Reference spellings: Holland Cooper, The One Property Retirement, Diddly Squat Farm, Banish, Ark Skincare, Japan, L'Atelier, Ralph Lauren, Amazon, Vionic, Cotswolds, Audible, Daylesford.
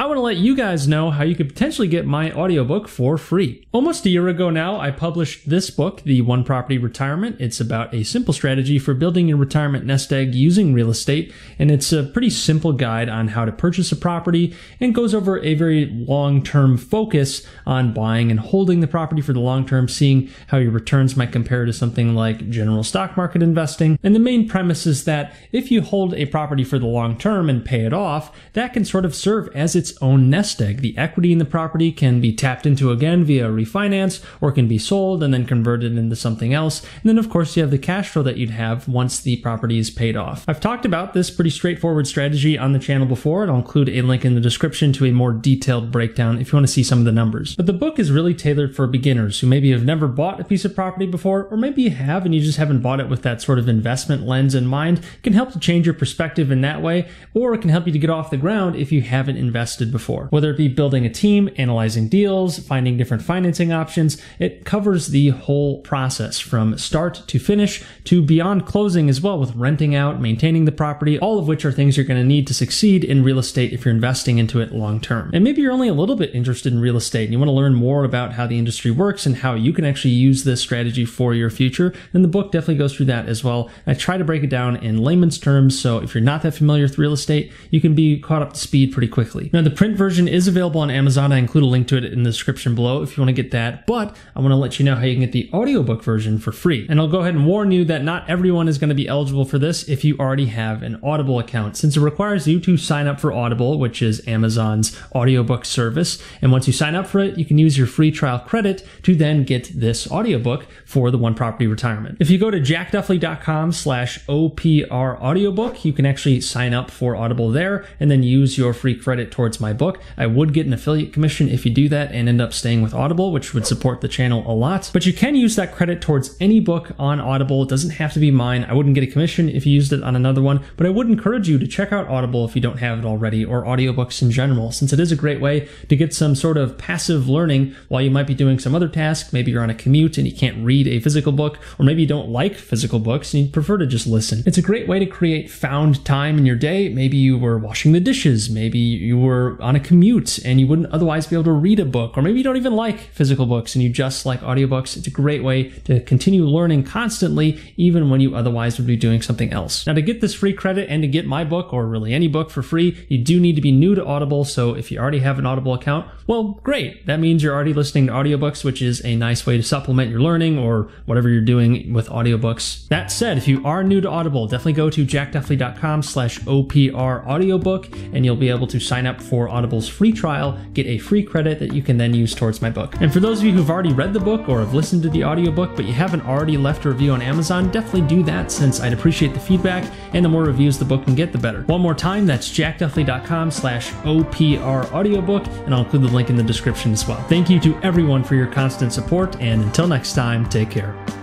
I want to let you guys know how you could potentially get my audiobook for free. Almost a year ago now, I published this book, The One Property Retirement. It's about a simple strategy for building your retirement nest egg using real estate, and it's a pretty simple guide on how to purchase a property and goes over a very long-term focus on buying and holding the property for the long term, seeing how your returns might compare to something like general stock market investing. And the main premise is that if you hold a property for the long term and pay it off, that can sort of serve as its own nest egg. The equity in the property can be tapped into again via refinance, or can be sold and then converted into something else. And then of course you have the cash flow that you'd have once the property is paid off. I've talked about this pretty straightforward strategy on the channel before, and I'll include a link in the description to a more detailed breakdown if you want to see some of the numbers. But the book is really tailored for beginners who maybe have never bought a piece of property before, or maybe you have and you just haven't bought it with that sort of investment lens in mind. It can help to change your perspective in that way, or it can help you to get off the ground if you haven't invested before. Whether it be building a team, analyzing deals, finding different financing options, it covers the whole process from start to finish to beyond closing as well, with renting out, maintaining the property, all of which are things you're going to need to succeed in real estate if you're investing into it long term. And maybe you're only a little bit interested in real estate and you want to learn more about how the industry works and how you can actually use this strategy for your future, then the book definitely goes through that as well. I try to break it down in layman's terms, so if you're not that familiar with real estate, you can be caught up to speed pretty quickly. Now, the print version is available on Amazon. I include a link to it in the description below if you want to get that, but I want to let you know how you can get the audiobook version for free. And I'll go ahead and warn you that not everyone is going to be eligible for this if you already have an Audible account, since it requires you to sign up for Audible, which is Amazon's audiobook service. And once you sign up for it, you can use your free trial credit to then get this audiobook for the One Property Retirement. If you go to jackduffley.com/OPR audiobook, you can actually sign up for Audible there and then use your free credit towards my book. I would get an affiliate commission if you do that and end up staying with Audible, which would support the channel a lot. But you can use that credit towards any book on Audible. It doesn't have to be mine. I wouldn't get a commission if you used it on another one, but I would encourage you to check out Audible if you don't have it already, or audiobooks in general, since it is a great way to get some sort of passive learning while you might be doing some other task. Maybe you're on a commute and you can't read a physical book, or maybe you don't like physical books and you prefer to just listen. It's a great way to create found time in your day. Maybe you were washing the dishes, maybe you were on a commute and you wouldn't otherwise be able to read a book, or maybe you don't even like physical books and you just like audiobooks. It's a great way to continue learning constantly, even when you otherwise would be doing something else. Now, to get this free credit and to get my book, or really any book, for free, you do need to be new to Audible. So if you already have an Audible account, well, great. That means you're already listening to audiobooks, which is a nice way to supplement your learning or whatever you're doing with audiobooks. That said, if you are new to Audible, definitely go to jackduffley.com/OPR audiobook, and you'll be able to sign up for Audible's free trial, get a free credit that you can then use towards my book. And for those of you who've already read the book or have listened to the audiobook, but you haven't already left a review on Amazon, definitely do that, since I'd appreciate the feedback, and the more reviews the book can get, the better. One more time, that's jackduffley.com/OPR audiobook, and I'll include the link in the description as well. Thank you to everyone for your constant support, and until next time, take care.